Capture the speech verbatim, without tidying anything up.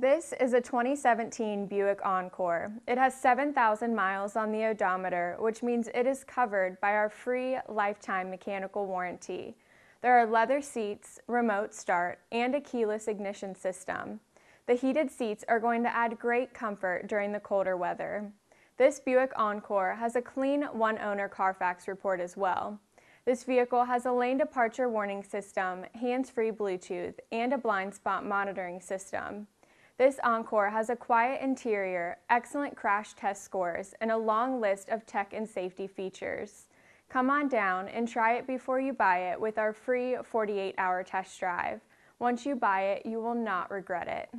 This is a twenty seventeen Buick Encore. It has seven thousand miles on the odometer, which means it is covered by our free lifetime mechanical warranty. There are leather seats, remote start, and a keyless ignition system. The heated seats are going to add great comfort during the colder weather. This Buick Encore has a clean one-owner Carfax report as well. This vehicle has a lane departure warning system, hands-free Bluetooth, and a blind spot monitoring system. This Encore has a quiet interior, excellent crash test scores, and a long list of tech and safety features. Come on down and try it before you buy it with our free forty-eight hour test drive. Once you buy it, you will not regret it.